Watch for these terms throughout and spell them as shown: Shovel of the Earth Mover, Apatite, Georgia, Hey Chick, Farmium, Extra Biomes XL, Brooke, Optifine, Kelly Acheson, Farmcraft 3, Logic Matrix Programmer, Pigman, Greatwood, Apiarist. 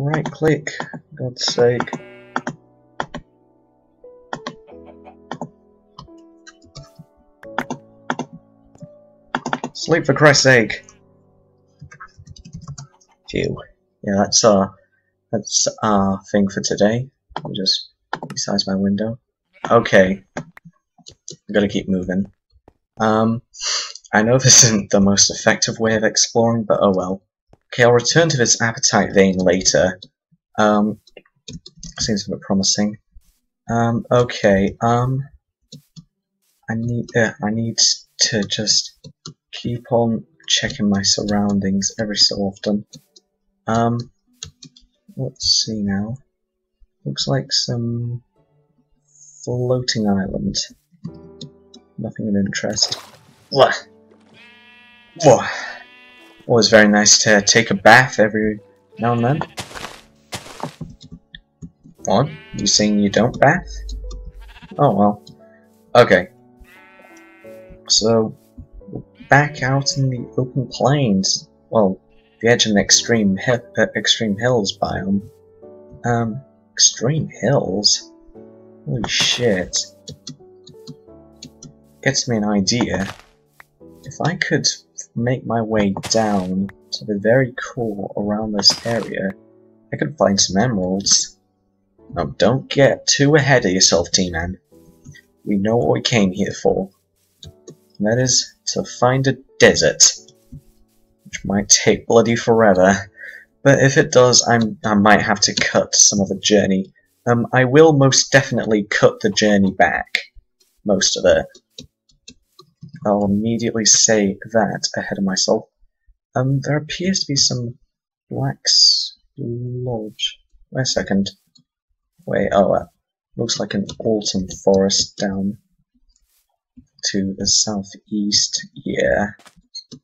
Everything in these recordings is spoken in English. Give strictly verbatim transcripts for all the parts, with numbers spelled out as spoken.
right click, God's sake. Sleep for Christ's sake. Phew. Yeah, that's our, that's our thing for today. I'll just resize my window. Okay. I've got to keep moving. Um, I know this isn't the most effective way of exploring, but oh well. Okay, I'll return to this Apatite vein later. Um, seems a bit promising. Um, okay, um... I need, uh, I need to just keep on checking my surroundings every so often. Um, let's see now. Looks like some floating island. Nothing of interest. Blah. Blah. Always very nice to take a bath every now and then. What? You saying you don't bath? Oh well. Okay. So, back out in the open plains. Well, the edge of an extreme hi uh, extreme hills biome. Um, extreme hills. Holy shit. Gets me an idea. If I could make my way down to the very core around this area, I could find some emeralds. Now, don't get too ahead of yourself, T-Man. We know what we came here for. And that is to find a desert, which might take bloody forever. But if it does, I'm I might have to cut some of the journey. Um, I will most definitely cut the journey back, most of it. I'll immediately say that ahead of myself. Um, there appears to be some Black's Lodge. Wait a second. Wait, oh, uh, looks like an autumn forest down to the southeast. Yeah,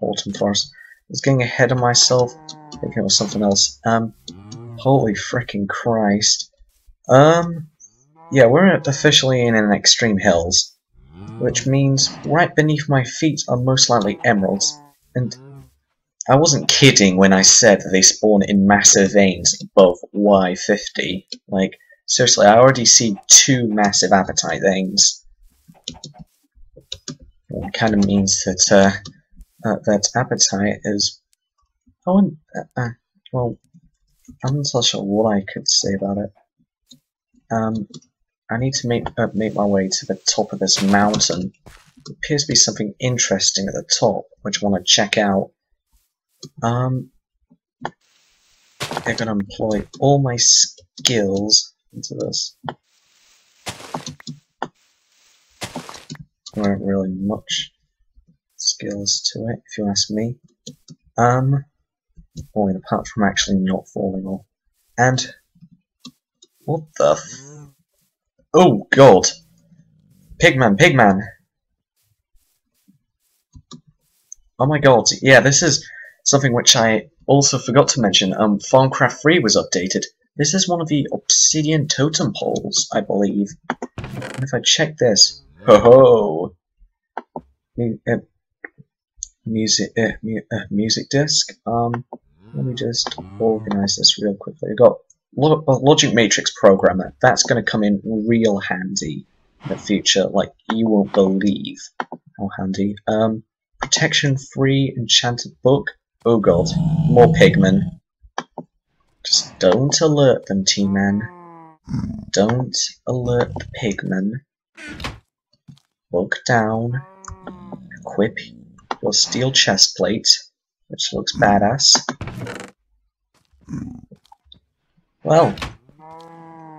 autumn forest. I was getting ahead of myself, thinking it was something else. Um, holy frickin' Christ. Um, yeah, we're officially in an extreme hills. Which means right beneath my feet are most likely emeralds, and I wasn't kidding when I said that they spawn in massive veins above Y fifty. Like, seriously, I already see two massive Apatite veins. It kind of means that, uh, uh, that Apatite is... Oh, and, uh, uh, well, I'm not so sure what I could say about it. Um... I need to make uh, make my way to the top of this mountain. It appears to be something interesting at the top, which I want to check out. Um, they're going to employ all my skills into this. There weren't really much skills to it, if you ask me. Um, boy, apart from actually not falling off. And what the f... Oh god! Pigman, Pigman! Oh my god, yeah, this is something which I also forgot to mention. Um, Farmcraft three was updated. This is one of the obsidian totem poles, I believe. And if I check this... Ho ho! M uh, music, uh, mu uh, music disc. Um, let me just organize this real quickly. I've got... Logic Matrix Programmer, that's going to come in real handy in the future, like you won't believe how handy. Um, Protection three, Enchanted Book, oh god, more Pigmen. Just don't alert them, T-Man. Don't alert the Pigmen. Book down, equip your steel chest plate, which looks badass. Well,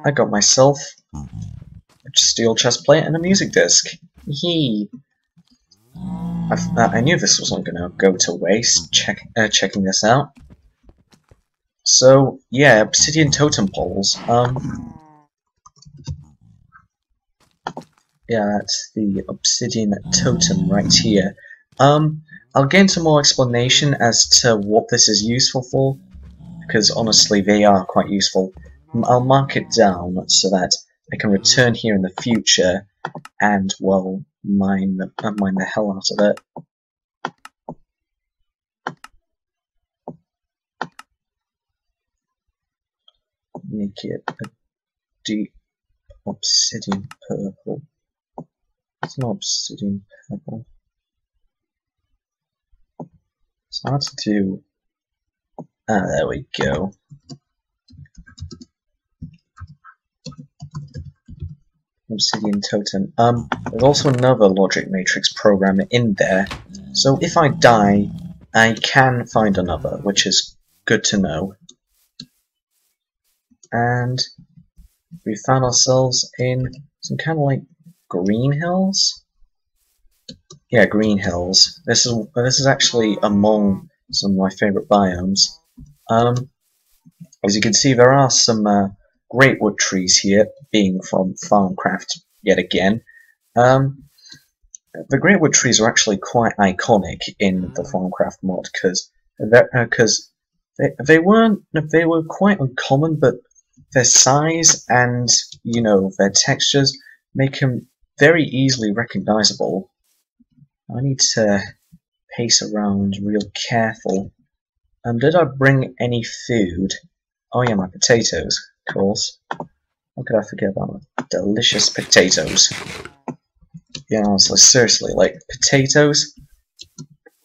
I got myself a steel chest plate and a music disc. Yee! I, uh, I knew this wasn't going to go to waste. Check, uh, checking this out. So yeah, obsidian totem poles. Um, yeah, that's the obsidian totem right here. Um, I'll get into more explanation as to what this is useful for, because honestly they are quite useful. I'll mark it down so that I can return here in the future and, well, mine the, uh, mine the hell out of it. make it a deep obsidian purple. It's not obsidian purple. It's hard to do. Ah, there we go. Obsidian totem. Um, there's also another Logic Matrix Programmer in there, so if I die, I can find another, which is good to know. And we found ourselves in some kind of like green hills. Yeah, green hills. This is this is actually among some of my favorite biomes. Um, as you can see, there are some. Uh, Greatwood trees here, being from Farmcraft yet again. Um, the Greatwood trees are actually quite iconic in the Farmcraft mod because because uh, they they weren't they were quite uncommon, but their size and you know their textures make them very easily recognizable. I need to pace around real careful. Um, did I bring any food? Oh yeah, my potatoes. Course. How could I forget about delicious potatoes? Yeah, honestly, seriously, like, potatoes? I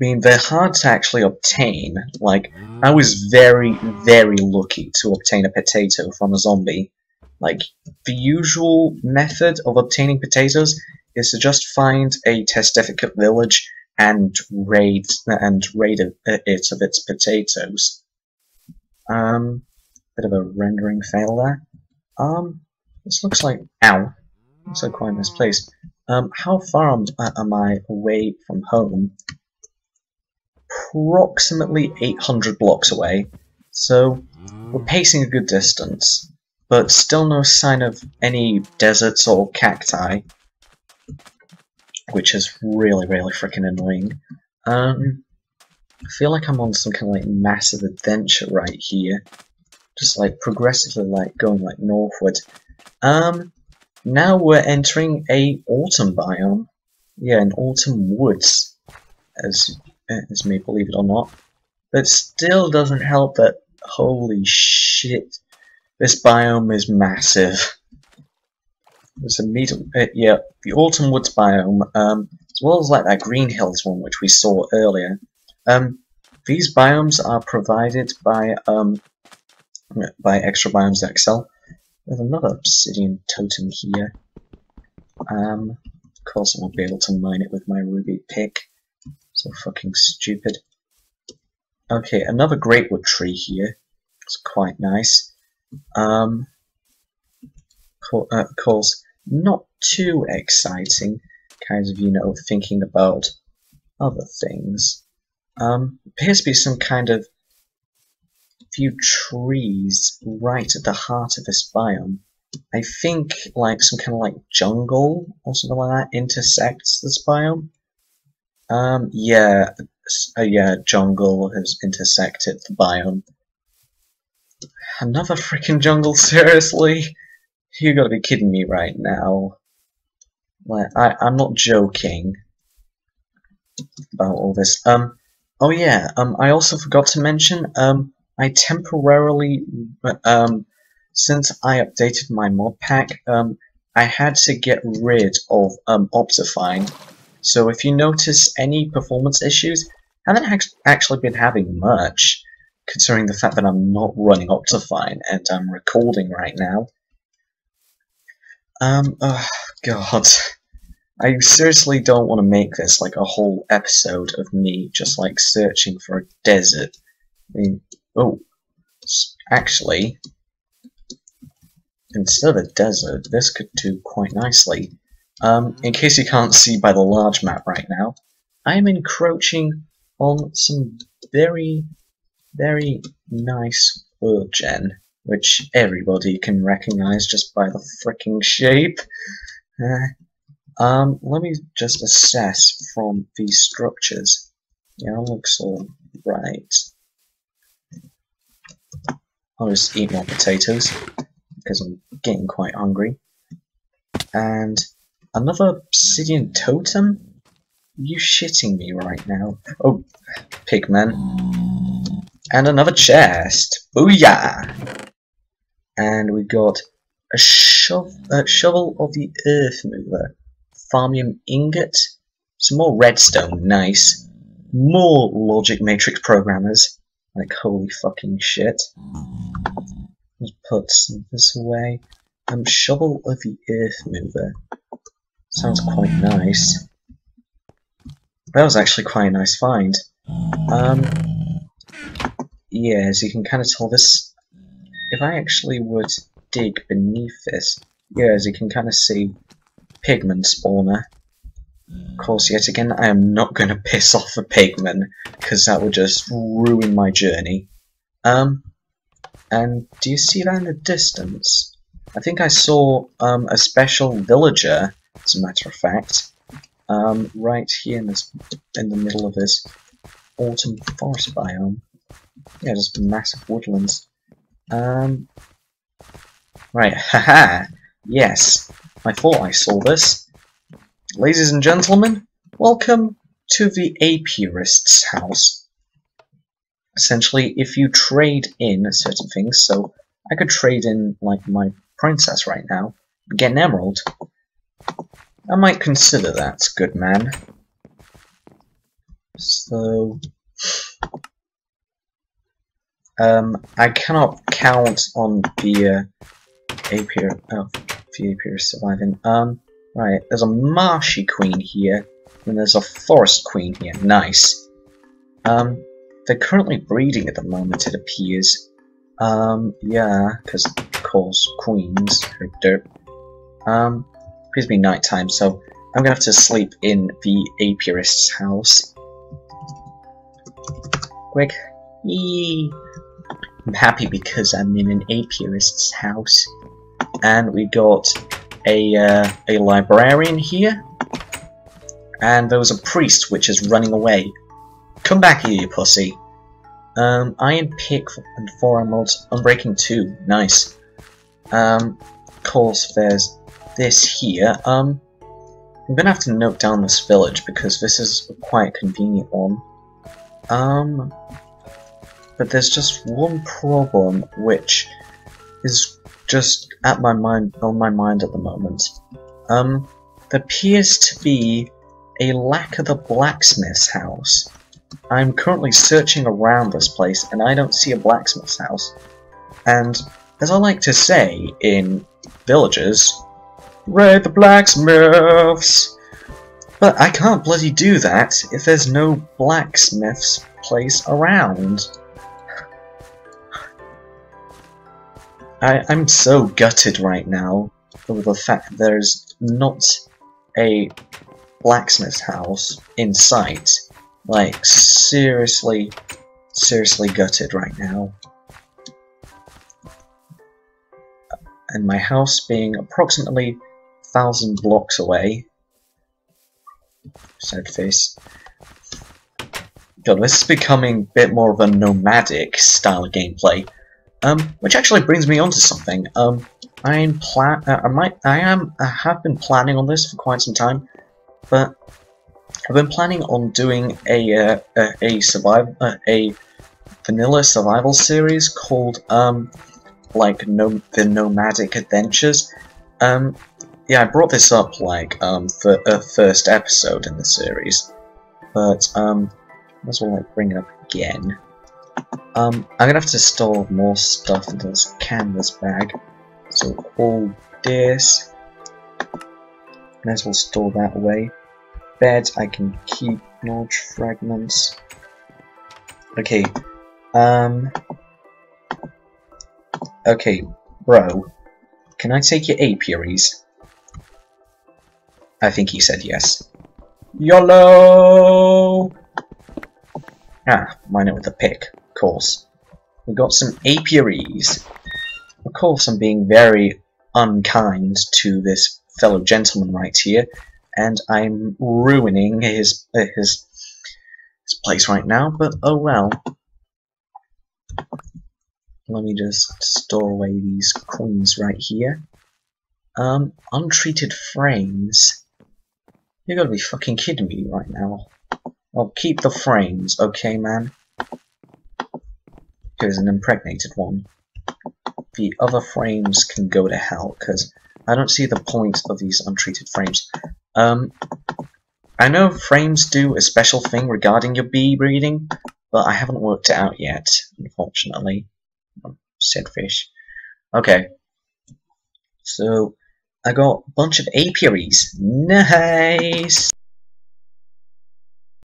mean, they're hard to actually obtain. Like, I was very, very lucky to obtain a potato from a zombie. Like, the usual method of obtaining potatoes is to just find a testificate village and raid, and raid it of its potatoes. Um... Bit of a rendering fail there. Um, this looks like... Ow. Looks like quite misplaced. Um, how far am, uh, am I away from home? Approximately eight hundred blocks away. So, we're pacing a good distance. But still no sign of any deserts or cacti. Which is really, really freaking annoying. Um, I feel like I'm on some kind of like massive adventure right here. Just like progressively like going like northward. Um now we're entering a autumn biome. Yeah, an autumn woods, as as may believe it or not. But still doesn't help that holy shit, this biome is massive. There's a medium uh, yeah, the autumn woods biome, um as well as like that green hills one which we saw earlier. Um these biomes are provided by um by Extra Biomes X L. There's another obsidian totem here. Um, of course I won't be able to mine it with my ruby pick. So fucking stupid. Okay, another Greatwood tree here. It's quite nice. Um, co uh, of course, not too exciting. Kind of, you know, thinking about other things. Um, appears to be some kind of few trees right at the heart of this biome. I think like some kind of like jungle or something like that intersects this biome. Um, yeah, uh, yeah, jungle has intersected the biome. Another freaking jungle, seriously? You gotta be kidding me right now. Like, I, I'm not joking about all this. Um, oh yeah, um, I also forgot to mention, um, I temporarily, um, since I updated my mod pack, um, I had to get rid of um, Optifine. So if you notice any performance issues, I haven't actually been having much, considering the fact that I'm not running Optifine and I'm recording right now. Um, oh god. I seriously don't want to make this like a whole episode of me just like searching for a desert. I mean, oh, actually, instead of a desert, this could do quite nicely. Um, in case you can't see by the large map right now, I am encroaching on some very, very nice world gen, which everybody can recognize just by the freaking shape. Uh, um, let me just assess from these structures. Yeah, it looks all right. I'll just eat more potatoes, because I'm getting quite hungry. And another obsidian totem? Are you shitting me right now? Oh, Pigman. And another chest. Booyah! and we got a shovel, uh, shovel of the Earth Mover, Farmium ingot, some more redstone, nice, more Logic Matrix Programmers, like holy fucking shit. Let's put some of this away. Um, Shovel of the Earth Mover, sounds quite nice. That was actually quite a nice find. Um, yeah, as you can kind of tell this, if I actually were to dig beneath this, yeah, as you can kind of see, Pigman spawner. Of course, yet again, I am not going to piss off a Pigman, because that would just ruin my journey. Um, and do you see that in the distance? I think I saw um, a special villager, as a matter of fact. Um, right here in this, in the middle of this autumn forest biome. Yeah, just massive woodlands. Um, right, haha, yes, I thought I saw this. Ladies and gentlemen, welcome to the Apiarist's house. Essentially, if you trade in certain things, so I could trade in, like, my princess right now, and get an emerald. I might consider that, good man. So, um, I cannot count on the uh, apiar, oh, the apiarist surviving. Um, right, there's a marshy queen here, and there's a forest queen here. Nice. Um, they're currently breeding at the moment, it appears. Um, yeah, because of course queens are derp. Um. It's been night time, so I'm gonna have to sleep in the Apiarist's house. Quick. Yee. I'm happy because I'm in an Apiarist's house. And we got a, uh, a librarian here. And there was a priest which is running away. Come back here, you pussy. Um, iron pick and four emeralds. Unbreaking two. Nice. Um, of course, there's this here. um, I'm gonna have to note down this village because this is a quite convenient one. Um, but there's just one problem which is just at my mind, on my mind at the moment. Um, there appears to be a lack of the blacksmith's house. I'm currently searching around this place and I don't see a blacksmith's house. And as I like to say in villages, raid the blacksmiths! But I can't bloody do that if there's no blacksmith's place around. I, I'm so gutted right now over the fact there's not a blacksmith's house in sight. Like, seriously, seriously gutted right now. And my house being approximately thousand blocks away. Sad face. God, this is becoming a bit more of a nomadic style of gameplay, um, which actually brings me on to something. Um, I'm plan. Uh, I might. I am. I have been planning on this for quite some time, but I've been planning on doing a uh, a, a survival uh, a vanilla survival series called um like no the nomadic adventures. Um. Yeah, I brought this up, like, um, for a first episode in the series, but, um, might as well, like, bring it up again. Um, I'm gonna have to store more stuff into this canvas bag, so all this, might as well store that away. Bed, I can keep knowledge fragments. Okay, um, okay, bro, can I take your apiaries? I think he said yes. YOLO! Ah, mine it with a pick, of course. We got some apiaries. Of course I'm being very unkind to this fellow gentleman right here, and I'm ruining his, uh, his, his place right now, but oh well. Let me just store away these coins right here. Um, untreated frames. You gotta be fucking kidding me right now. I'll keep the frames, okay, man? Here's an impregnated one. the other frames can go to hell, because I don't see the point of these untreated frames. Um, I know frames do a special thing regarding your bee breeding, but I haven't worked it out yet, unfortunately. Said fish. Okay. So, I got a bunch of apiaries. Nice!